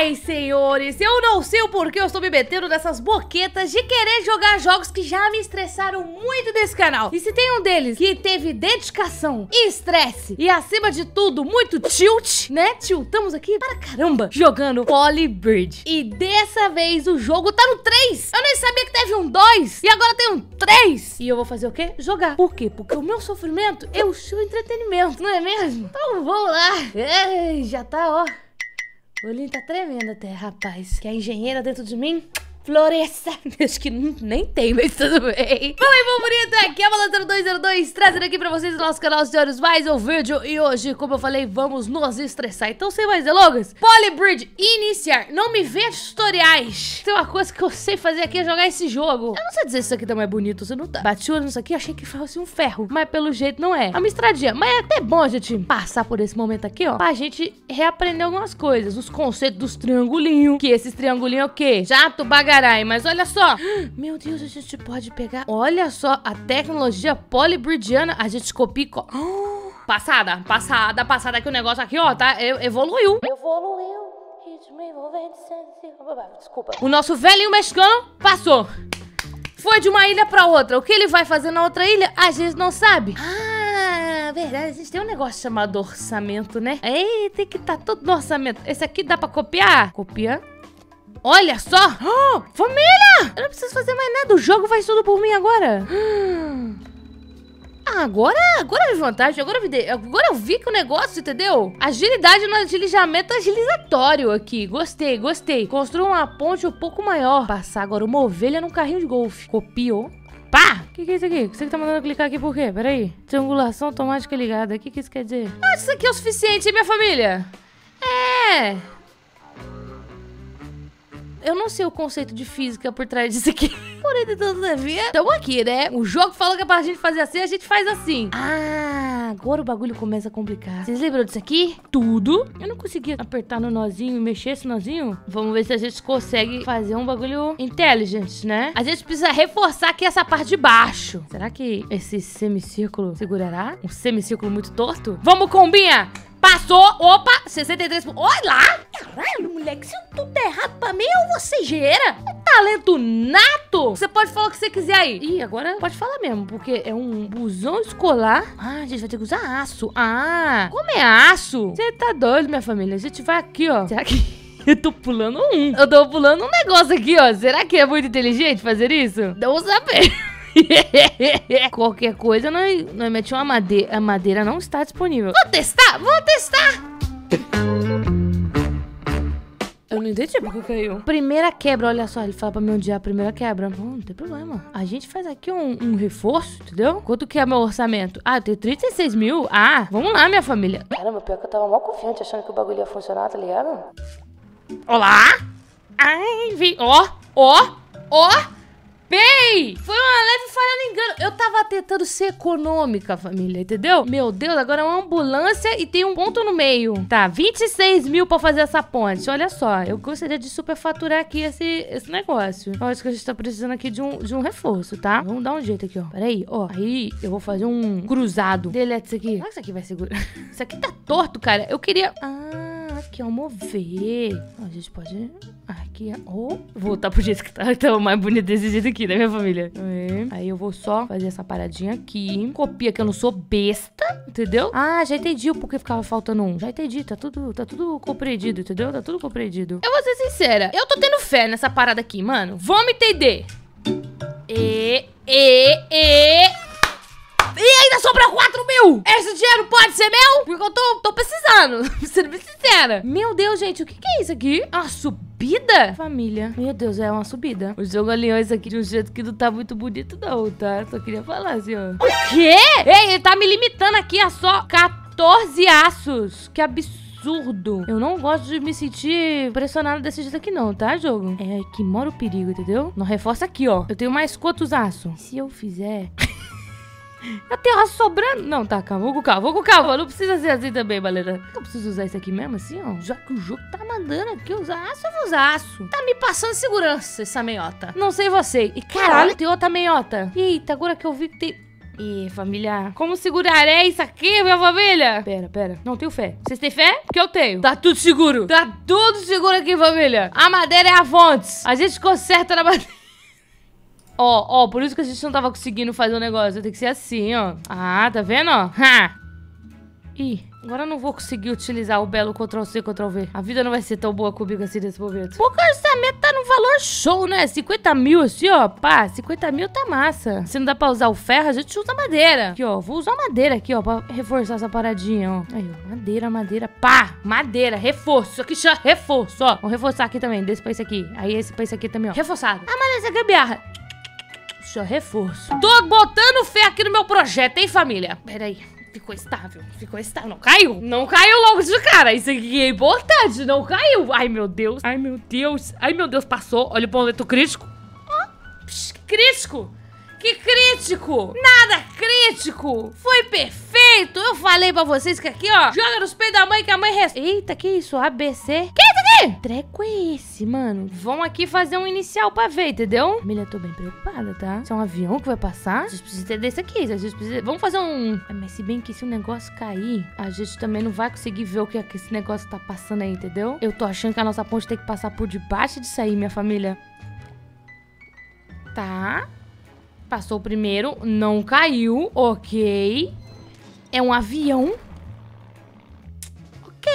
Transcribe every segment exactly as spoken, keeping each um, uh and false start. Ai, senhores, eu não sei o porquê eu estou me metendo nessas boquetas de querer jogar jogos que já me estressaram muito desse canal. E se tem um deles que teve dedicação, estresse e, acima de tudo, muito tilt, né? Tiltamos aqui para caramba jogando Poly Bridge. E dessa vez o jogo tá no três. Eu nem sabia que teve um dois e agora tem um três. E eu vou fazer o quê? Jogar. Por quê? Porque o meu sofrimento é o seu entretenimento, não é mesmo? Então vamos lá. Ei, já tá, ó. O olhinho tá tremendo até, rapaz. Que a engenheira dentro de mim floresça. Acho que nem tem, mas tudo bem. Fala aí, bom bonito, aqui é a Malena zero dois zero dois, trazendo aqui pra vocês o nosso canal, senhores, mais um vídeo. E hoje, como eu falei, vamos nos estressar. Então, sem mais delongas, Poly Bridge, iniciar. Não me vê tutoriais. Tem uma coisa que eu sei fazer aqui, é jogar esse jogo. Eu não sei dizer se isso aqui também é bonito, se não tá. Bati o olho nisso aqui, achei que fosse um ferro, mas pelo jeito não é. É uma estradinha, mas é até bom a gente passar por esse momento aqui, ó, pra gente reaprender algumas coisas, os conceitos dos triangulinhos. Que esses triangulinhos é o quê? Jato, bagaço. Carai, mas olha só. Meu Deus, a gente pode pegar. Olha só, a tecnologia polibridiana. A gente copia e co... oh, Passada, passada, passada. Que o negócio aqui, ó, tá, evoluiu. Evoluiu. Desculpa. O nosso velhinho mexicano passou. Foi de uma ilha pra outra. O que ele vai fazer na outra ilha, a gente não sabe. Ah, na verdade, a gente tem um negócio chamado orçamento, né? Ei, tem que estar todo no orçamento. Esse aqui dá pra copiar. Copiar. Olha só! Oh, família! Eu não preciso fazer mais nada, o jogo faz tudo por mim agora. Agora, agora é vantagem, agora eu, vi, agora eu vi que o negócio, entendeu? Agilidade no agilizamento agilizatório aqui. Gostei, gostei. Construa uma ponte um pouco maior. Passar agora uma ovelha num carrinho de golfe. Copiou. Pá! O que, que é isso aqui? Você que tá mandando eu clicar aqui por quê? Peraí. Triangulação automática ligada. O que, que isso quer dizer? Ah, isso aqui é o suficiente, hein, minha família? É... eu não sei o conceito de física por trás disso aqui. Porém, de toda via, estamos aqui, né? O jogo fala que é pra gente fazer assim, a gente faz assim. Ah, agora o bagulho começa a complicar. Vocês lembram disso aqui? Tudo. Eu não conseguia apertar no nozinho e mexer esse nozinho. Vamos ver se a gente consegue fazer um bagulho inteligente, né? A gente precisa reforçar aqui essa parte de baixo. Será que esse semicírculo segurará? Um semicírculo muito torto? Vamos, combinha! Passou, opa, sessenta e três. Olha lá! Caralho, moleque, se tudo der errado pra mim, eu vou ser engenheira. É talento nato. Você pode falar o que você quiser aí. Ih, agora pode falar mesmo, porque é um busão escolar. Ah, a gente vai ter que usar aço. Ah, como é aço? Você tá doido, minha família. A gente vai aqui, ó. Será que... eu tô pulando um. Eu tô pulando um negócio aqui, ó. Será que é muito inteligente fazer isso? Não saber. Qualquer coisa, nós, nós mete uma madeira. A madeira não está disponível. Vou testar, vou testar. Eu não entendi porque caiu. Primeira quebra, olha só, ele fala pra me odiar a primeira quebra. Bom, não tem problema. A gente faz aqui um, um reforço, entendeu? Quanto que é meu orçamento? Ah, eu tenho trinta e seis mil. Ah, vamos lá, minha família. Caramba, pior que eu tava mal confiante, achando que o bagulho ia funcionar, tá ligado? Olá. Ai, vi. Ó, ó, ó. Bem, foi uma leve falha no engano. Eu tava tentando ser econômica, família, entendeu? Meu Deus, agora é uma ambulância e tem um ponto no meio. Tá, vinte e seis mil pra fazer essa ponte. Olha só, eu gostaria de superfaturar aqui esse, esse negócio. Eu acho que a gente tá precisando aqui de um, de um reforço, tá? Vamos dar um jeito aqui, ó. Peraí, ó. Aí eu vou fazer um cruzado. Delete isso aqui. Será que isso aqui vai segurar? Isso aqui tá torto, cara. Eu queria... ah... aqui, ó, mover. Ó, a gente pode... aqui, ó. Ou voltar pro jeito que tá, tá mais bonito desse jeito aqui, né, minha família? É. Aí eu vou só fazer essa paradinha aqui. Copia que eu não sou besta, entendeu? Ah, já entendi o porquê ficava faltando um. Já entendi, tá tudo, tá tudo compreendido, entendeu? Tá tudo compreendido. Eu vou ser sincera, eu tô tendo fé nessa parada aqui, mano. Vamos entender. E, e, e... e ainda sobrou quatro mil! Esse dinheiro pode ser meu? Porque eu tô, tô precisando, sendo bem sincera. Meu Deus, gente, o que, que é isso aqui? Uma subida? Família. Meu Deus, é uma subida. O jogo alinhou isso aqui de um jeito que não tá muito bonito não, tá? Só queria falar assim, ó. O quê? Ei, ele tá me limitando aqui a só quatorze aços. Que absurdo. Absurdo. Eu não gosto de me sentir pressionado desse jeito aqui não, tá, jogo? É que mora o perigo, entendeu? Não reforça aqui, ó. Eu tenho mais quantos aços? Se eu fizer... eu tenho aço sobrando. Não, tá, calma, vou com calma, vou com calma. Não precisa ser assim também, galera. Eu preciso usar isso aqui mesmo, assim, ó. Já que o jogo tá mandando aqui usar aço, eu vou usar aço. Tá me passando segurança essa meiota. Não sei você. E caralho, tem outra meiota. Eita, agora que eu vi que tem... E família, como segurarei isso aqui, minha família? Pera, pera, não tenho fé. Vocês têm fé? Porque eu tenho. Tá tudo seguro. Tá tudo seguro aqui, família. A madeira é a fonte. A gente conserta na madeira. Ó, oh, ó, oh, por isso que a gente não tava conseguindo fazer o negócio. Tem que ser assim, ó. Ah, tá vendo, ó? Ha! Ih, agora eu não vou conseguir utilizar o belo control C, control V. A vida não vai ser tão boa comigo assim nesse momento. Porque o orçamento tá num valor show, né? cinquenta mil assim, ó. Pá, cinquenta mil tá massa. Se não dá pra usar o ferro, a gente usa madeira. Aqui, ó. Vou usar madeira aqui, ó. Pra reforçar essa paradinha, ó. Aí, ó. Madeira, madeira. Pá! Madeira. Reforço. Isso aqui chama reforço, ó. Vamos reforçar aqui também. Desse pra esse aqui. Aí esse pra esse aqui também, ó. Reforçado. Ah, mas essa gambiarra. Isso, ó. Reforço. Tô botando fé aqui no meu projeto, hein, família? Pera aí. Ficou estável, ficou estável, não caiu. Não caiu logo de cara, isso aqui é importante. Não caiu, ai meu Deus. Ai meu Deus, ai meu Deus, passou. Olha o ponto crítico. Ah, psh, que crítico, que crítico. Nada crítico, foi perfeito. Eu falei pra vocês que aqui, ó, joga nos peitos da mãe que a mãe resta. Eita, que isso, A B C. Que isso aqui? Treco é esse, mano. Vão aqui fazer um inicial pra ver, entendeu? Família, tô bem preocupada, tá? Isso é um avião que vai passar? A gente precisa entender isso aqui, a gente precisa... Vamos fazer um... Ah, mas se bem que se o negócio cair, a gente também não vai conseguir ver o que, é que esse negócio tá passando aí, entendeu? Eu tô achando que a nossa ponte tem que passar por debaixo disso aí, minha família. Tá... Passou o primeiro, não caiu, ok. É um avião. Ok.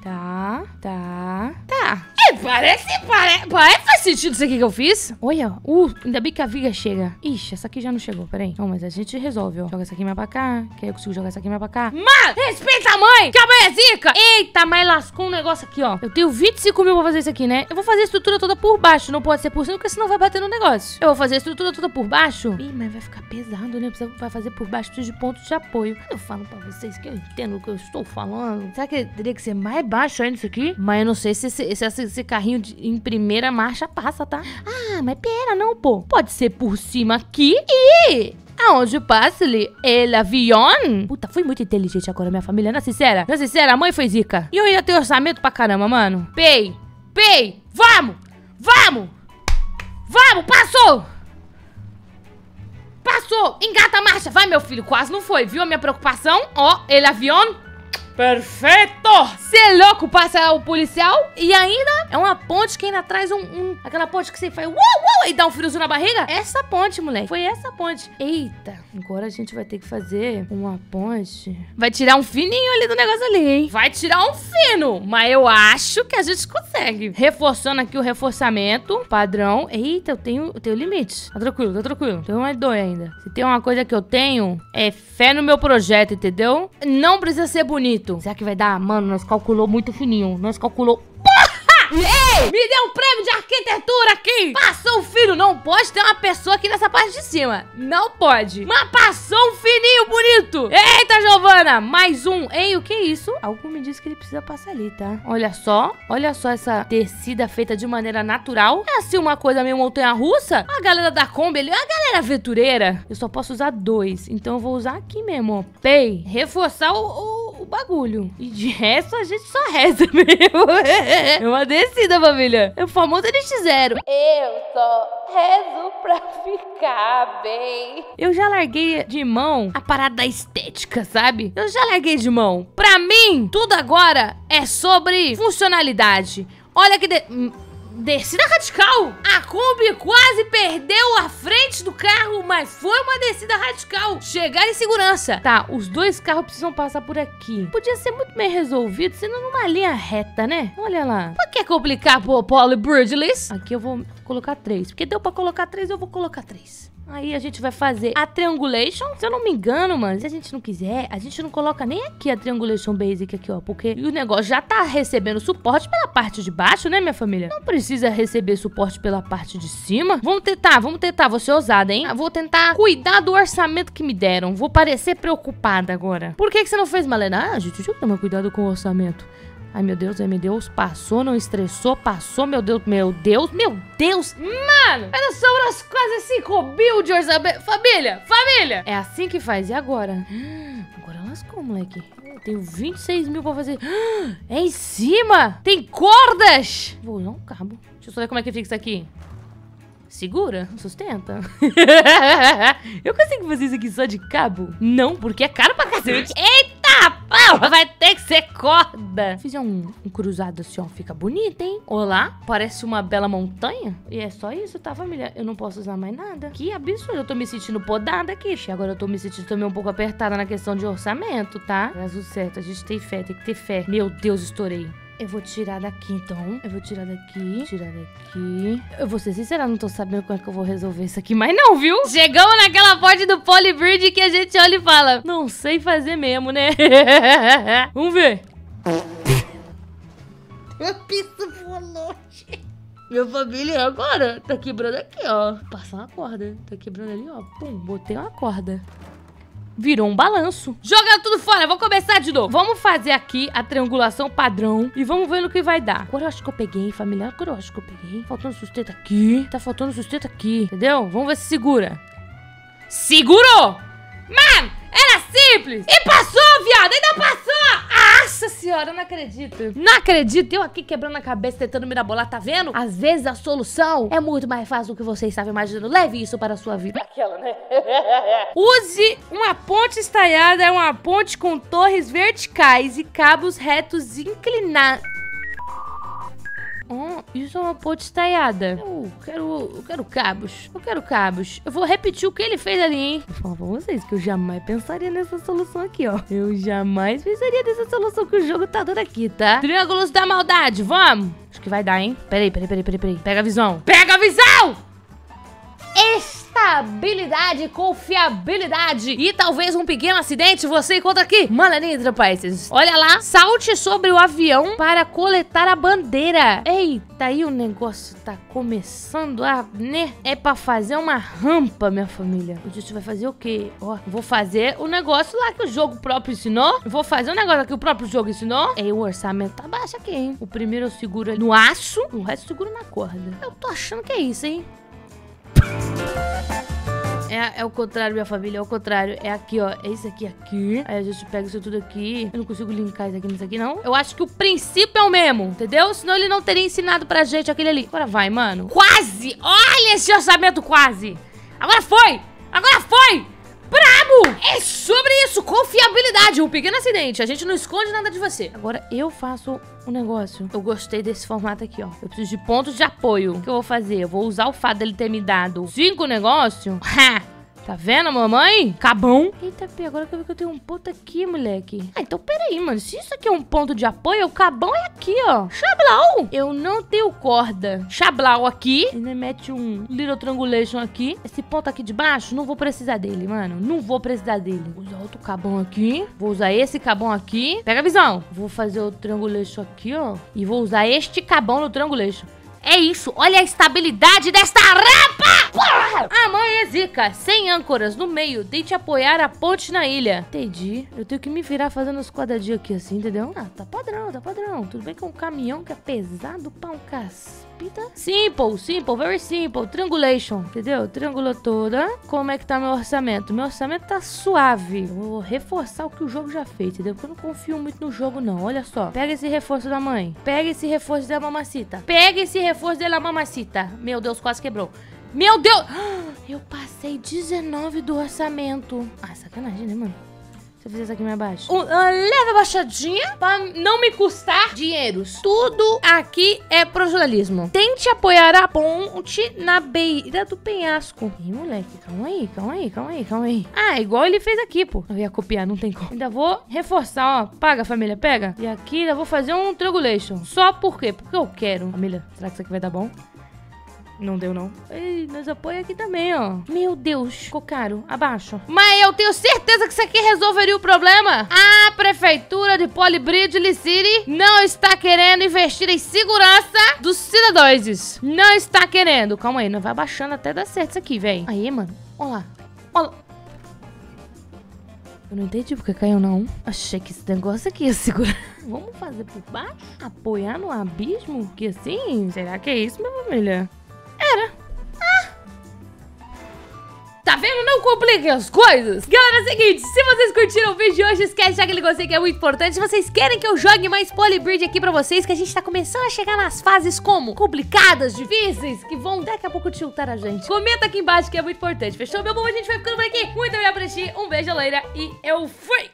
Tá, tá, tá. É, parece, parece, parece faz sentido isso aqui que eu fiz. Olha, uh, ainda bem que a viga chega. Ixi, essa aqui já não chegou, peraí. Não, mas a gente resolve, ó. Joga essa aqui mais pra cá, que aí eu consigo jogar essa aqui mais pra cá. Mas, respeita a mãe, que a mãe é zica. Eita, mas lascou um negócio aqui, ó. Eu tenho vinte e cinco mil pra fazer isso aqui, né? Eu vou fazer a estrutura toda por baixo, não pode ser por cima, porque senão vai bater no negócio. Eu vou fazer a estrutura toda por baixo. Ih, mas vai ficar pesado, né? Vai fazer por baixo, precisa de pontos de apoio. Eu falo pra vocês que eu entendo o que eu estou falando. Será que teria que ser mais baixo ainda isso aqui? Mas eu não sei se essa... Esse carrinho de, em primeira marcha passa, tá? Ah, mas pera, não, pô. Pode ser por cima aqui e... Aonde passa ali? El avião? Puta, fui muito inteligente agora, minha família. Na sincera, na sincera, a mãe foi zica. E eu ainda tenho orçamento pra caramba, mano. Pei, pei, vamos, vamos, vamos, passou. Passou, engata a marcha. Vai, meu filho, quase não foi, viu a minha preocupação? Ó, el avião. Perfeito! Cê é louco, passa o policial e ainda é uma ponte que ainda traz um... um aquela ponte que você faz uau, uau, e dá um friozinho na barriga. Essa ponte, moleque. Foi essa ponte. Eita. Agora a gente vai ter que fazer uma ponte. Vai tirar um fininho ali do negócio ali, hein? Vai tirar um fino. Mas eu acho que a gente consegue. Reforçando aqui o reforçamento. Padrão. Eita, eu tenho, eu tenho limite. Tá tranquilo, tá tranquilo. Tem mais dois ainda. Se tem uma coisa que eu tenho, é fé no meu projeto, entendeu? Não precisa ser bonito. Será que vai dar? Mano, nós calculou muito fininho. Nós calculou... Porra! Ei! Me deu um prêmio de arquitetura aqui! Passou um fino! Não pode ter uma pessoa aqui nessa parte de cima. Não pode. Mas passou um fininho bonito! Eita, Giovana! Mais um. Ei, o que é isso? Algo me diz que ele precisa passar ali, tá? Olha só. Olha só essa tecida feita de maneira natural. É assim uma coisa meio montanha-russa. A galera da Kombi ali. A galera aventureira. Eu só posso usar dois. Então eu vou usar aqui mesmo, ó. Pei. Reforçar o... o... o bagulho. E de resto, a gente só reza mesmo. É uma descida, família. É o famoso N X Zero. Eu só rezo pra ficar bem. Eu já larguei de mão a parada da estética, sabe? Eu já larguei de mão. Pra mim, tudo agora é sobre funcionalidade. Olha que... De... Descida radical. A Kombi quase perdeu a frente do carro, mas foi uma descida radical. Chegar em segurança. Tá, os dois carros precisam passar por aqui. Podia ser muito bem resolvido, sendo numa linha reta, né? Olha lá. Por que complicar pro Poly Bridge? Aqui eu vou colocar três. Porque deu pra colocar três, eu vou colocar três. Aí a gente vai fazer a triangulation. Se eu não me engano, mano, se a gente não quiser, a gente não coloca nem aqui a triangulation basic aqui, ó. Porque o negócio já tá recebendo suporte pela parte de baixo, né, minha família? Não precisa receber suporte pela parte de cima. Vamos tentar, vamos tentar. Vou ser ousada, hein? Vou tentar cuidar do orçamento que me deram. Vou parecer preocupada agora. Por que que você não fez, Malena? Ah, gente, deixa eu tomar cuidado com o orçamento. Ai, meu Deus, ai, meu Deus. Passou, não estressou. Passou, meu Deus, meu Deus, meu Deus. Mano, olha só, umas quase cinco mil de orçamento. Família, família. É assim que faz. E agora? Agora lascou, moleque. Eu tenho vinte e seis mil pra fazer. É em cima. Tem cordas. Vou usar um cabo. Deixa eu só ver como é que fica isso aqui. Segura, sustenta. Eu consigo fazer isso aqui só de cabo? Não, porque é caro pra cacete. Eita, pau, vai ter que ser corda. Fiz um, um cruzado assim, ó, fica bonito, hein? Olá, parece uma bela montanha. E é só isso, tá, família? Eu não posso usar mais nada. Que absurdo, eu tô me sentindo podada aqui. Agora eu tô me sentindo também um pouco apertada na questão de orçamento, tá? Mas o certo, a gente tem fé, tem que ter fé. Meu Deus, estourei. Eu vou tirar daqui, então. Eu vou tirar daqui, tirar daqui. Eu vou ser sincera, não tô sabendo como é que eu vou resolver isso aqui, mas não, viu? Chegamos naquela parte do Poly Bridge que a gente olha e fala, não sei fazer mesmo, né? Vamos ver. O piso voou. Minha família agora tá quebrando aqui, ó. Passar uma corda. Tá quebrando ali, ó. Pum, botei uma corda. Virou um balanço. Jogando tudo fora, vou começar de novo. Vamos fazer aqui a triangulação padrão e vamos ver no que vai dar. Agora eu acho que eu peguei, família. Agora eu acho que eu peguei. Faltando sustento aqui. Tá faltando sustento aqui, entendeu? Vamos ver se segura. Segurou! Mano, era simples. E passou, viado, ainda passou. Nossa senhora, eu não acredito. Não acredito, eu aqui quebrando a cabeça, tentando mirabolar, tá vendo? Às vezes a solução é muito mais fácil do que vocês estavam imaginando. Leve isso para a sua vida. Aquela, né? Use uma ponte estaiada, é uma ponte com torres verticais e cabos retos inclinados. Oh, isso é uma ponte estaiada. Eu quero, eu quero cabos. Eu quero cabos. Eu vou repetir o que ele fez ali, hein? Vou falar pra vocês que eu jamais pensaria nessa solução aqui, ó. Eu jamais pensaria nessa solução que o jogo tá dando aqui, tá? Triângulos da maldade, vamos! Acho que vai dar, hein? Peraí, peraí, peraí, peraí, peraí. Pega a visão. Pega a visão! Estabilidade, confiabilidade e talvez um pequeno acidente você encontra aqui. Malena, países. Olha lá, salte sobre o avião para coletar a bandeira. Eita, aí o negócio tá começando a, né? É pra fazer uma rampa, minha família. O gente vai fazer o quê? Ó, vou fazer o negócio lá que o jogo próprio ensinou. Vou fazer o negócio que o próprio jogo ensinou. E o orçamento tá baixo aqui, hein? O primeiro eu seguro no aço, o resto eu seguro na corda. Eu tô achando que é isso, hein? É, é o contrário, minha família, é o contrário. É aqui, ó, é isso aqui, aqui. Aí a gente pega isso tudo aqui. Eu não consigo linkar isso aqui nisso aqui, não. Eu acho que o princípio é o mesmo, entendeu? Senão ele não teria ensinado pra gente aquele ali. Agora vai, mano. Quase! Olha esse orçamento quase! Agora foi! Agora foi! Brabo! É sobre isso, confiabilidade. Um pequeno acidente, a gente não esconde nada de você. Agora eu faço um negócio. Eu gostei desse formato aqui, ó. Eu preciso de pontos de apoio. O que eu vou fazer? Eu vou usar o fato dele ter me dado cinco negócios. Ha! Tá vendo, mamãe? Cabão. Eita, P, agora que eu vi que eu tenho um ponto aqui, moleque. Ah, então peraí, mano. Se isso aqui é um ponto de apoio, o cabão é aqui, ó. Xablau. Eu não tenho corda. Xablau aqui. Ele mete um little triangulation aqui. Esse ponto aqui de baixo, não vou precisar dele, mano. Não vou precisar dele. Vou usar outro cabão aqui. Vou usar esse cabão aqui. Pega a visão. Vou fazer o triangulation aqui, ó. E vou usar este cabão no triangulation. É isso. Olha a estabilidade desta rampa. Porra! Ah, mãe. Zica, sem âncoras no meio, tente apoiar a ponte na ilha. Entendi. Eu tenho que me virar fazendo os quadradinhos aqui assim, entendeu? Ah, tá padrão, tá padrão. Tudo bem que é um caminhão que é pesado pra um caspita. Simple, simple, very simple. Triangulation, entendeu? Triangulou toda. Como é que tá meu orçamento? Meu orçamento tá suave. Eu vou reforçar o que o jogo já fez, entendeu? Porque eu não confio muito no jogo, não. Olha só. Pega esse reforço da mãe. Pega esse reforço da mamacita. Pega esse reforço da mamacita. Meu Deus, quase quebrou. Meu Deus! Eu passei dezenove do orçamento. Ah, sacanagem, né, mano? Se eu fizer isso aqui mais baixo. Uma leve baixadinha pra não me custar dinheiros. Tudo aqui é pro jornalismo. Tente apoiar a ponte na beira do penhasco. Ih, moleque, calma aí, calma aí, calma aí, calma aí. Ah, igual ele fez aqui, pô. Eu ia copiar, não tem como. Ainda vou reforçar, ó. Paga, família, pega. E aqui ainda vou fazer um triangulation. Só por quê? Porque eu quero. Família, será que isso aqui vai dar bom? Não deu, não. Ei, nós apoia aqui também, ó. Meu Deus. Ficou caro. Abaixo. Mas eu tenho certeza que isso aqui resolveria o problema. A prefeitura de Poly Bridge City não está querendo investir em segurança dos cidadãos. Não está querendo. Calma aí. Não vai abaixando até dar certo isso aqui, velho. Aí, mano. Olha lá. Olha lá. Eu não entendi porque caiu, não. Achei que esse negócio aqui ia segurar. Vamos fazer por baixo? Apoiar no abismo? Que assim? Será que é isso, minha família? Era. Ah! Tá vendo? Não compliquem as coisas. Galera, é o seguinte, se vocês curtiram o vídeo de hoje, esquece já aquele gostei que é muito importante. Se vocês querem que eu jogue mais Poly Bridge aqui pra vocês, que a gente tá começando a chegar nas fases como complicadas, difíceis, que vão daqui a pouco tiltar a gente, comenta aqui embaixo que é muito importante. Fechou, meu bom? A gente vai ficando por aqui. Muito obrigado por assistir. Um beijo, loira, e eu fui!